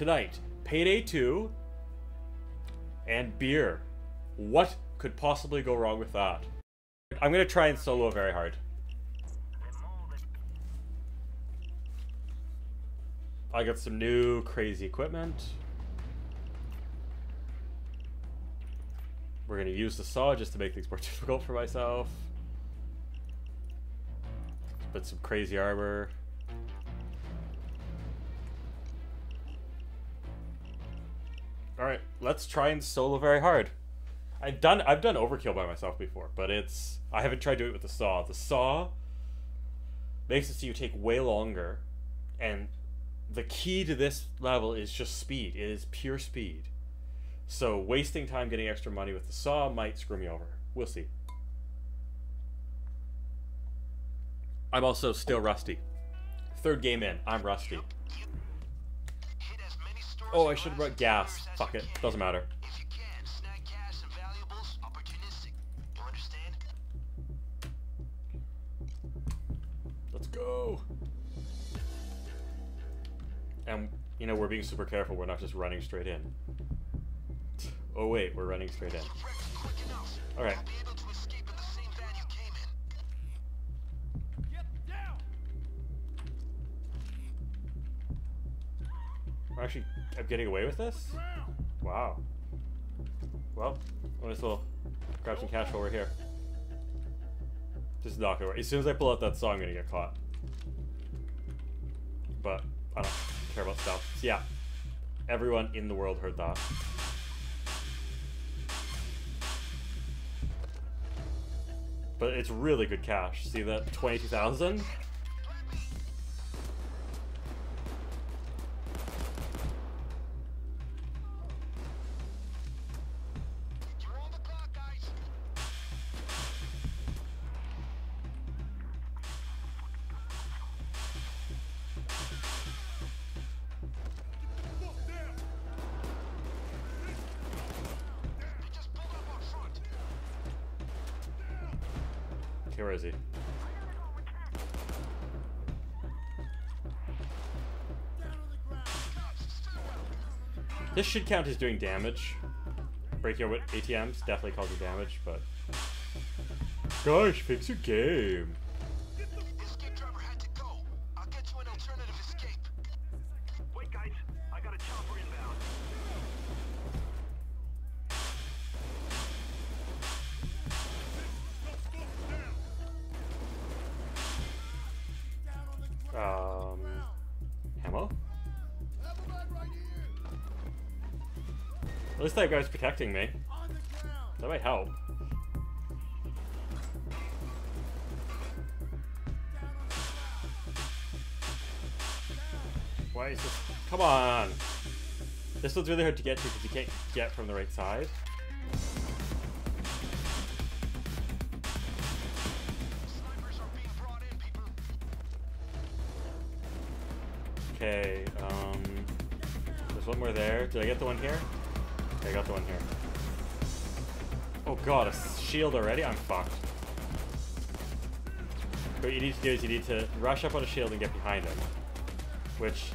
tonight, Payday 2 and beer. What could possibly go wrong with that? I'm going to try and solo very hard. I got some new crazy equipment. We're going to use the saw just to make things more difficult for myself. Put some crazy armor. Alright, let's try and solo very hard. I've done overkill by myself before, but I haven't tried doing it with the saw. The saw makes it so you take way longer, and the key to this level is just speed. It is pure speed. So wasting time getting extra money with the saw might screw me over. We'll see. I'm also still rusty. Third game in, I'm rusty. Oh, I should have brought gas. Fuck it, doesn't matter. Let's go. And you know, we're being super careful. We're not just running straight in. Oh wait, we're running straight in. All right. Actually, I'm getting away with this? Wow. Well, I might as well grab some cash while we're here. This is not gonna work. As soon as I pull out that saw, I'm gonna get caught. But I don't care about stuff. So yeah, everyone in the world heard that. But it's really good cash. See that? 22,000? Where is he? This should count as doing damage. Breaking out with ATMs definitely calls you damage, but gosh, fix your game. Ammo? At least that guy's protecting me. That might help. Why is this? Come on! This one's really hard to get to because you can't get from the right side. Okay, there's one more there. Did I get the one here? Okay, I got the one here. Oh god, a shield already? I'm fucked. What you need to do is you need to rush up on a shield and get behind him. Which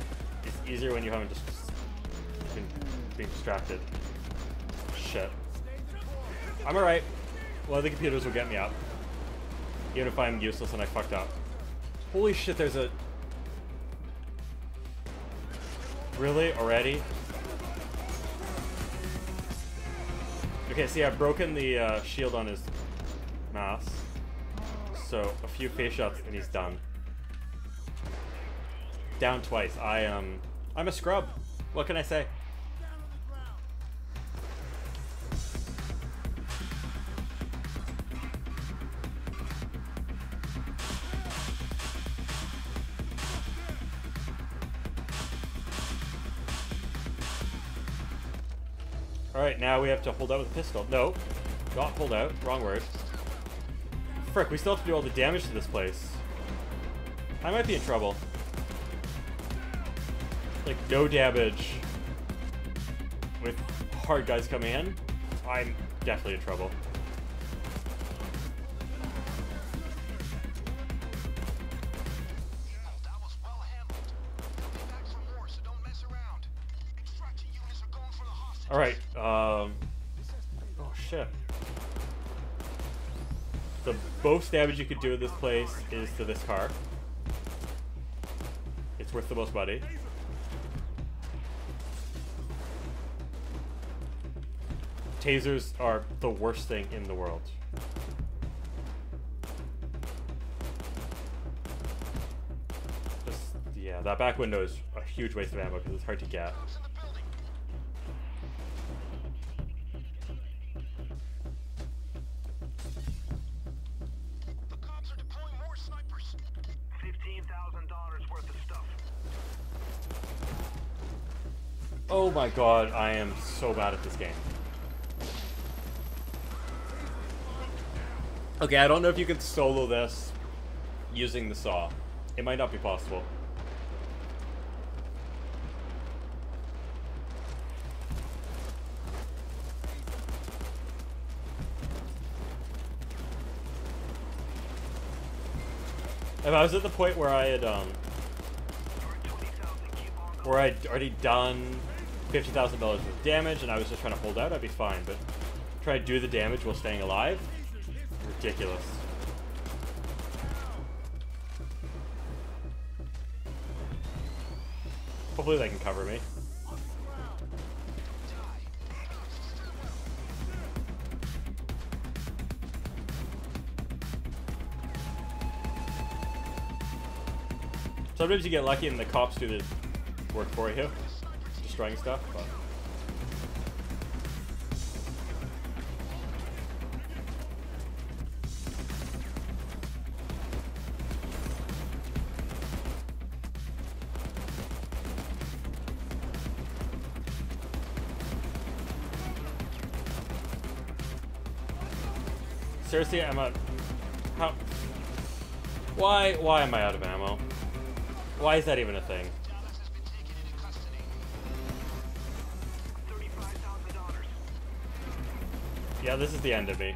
is easier when you haven't just been distracted. Shit. I'm alright. Well, the computers will get me up. Even if I'm useless and I fucked up. Holy shit, there's a... Really? Already? Okay, see, I've broken the shield on his mask. So, a few face shots and he's done. Down twice. I'm a scrub. What can I say? Alright, now we have to hold out with a pistol. No, not hold out. Wrong word. Frick, we still have to do all the damage to this place. I might be in trouble. Like, no damage. With hard guys coming in, I'm definitely in trouble. Alright, oh shit. The most damage you could do in this place is to this car. It's worth the most money. Tasers are the worst thing in the world. Just, yeah, that back window is a huge waste of ammo because it's hard to get. Oh my god, I am so bad at this game. Okay, I don't know if you can solo this using the saw. It might not be possible. If I was at the point where I had, where I'd already done $50,000 worth of damage and I was just trying to hold out, I'd be fine, but try to do the damage while staying alive? Ridiculous. Hopefully they can cover me. Sometimes you get lucky and the cops do the work for you, destroying stuff, but... Seriously, I'm out. How? Why am I out of ammo? Why is that even a thing? Yeah, this is the end of me.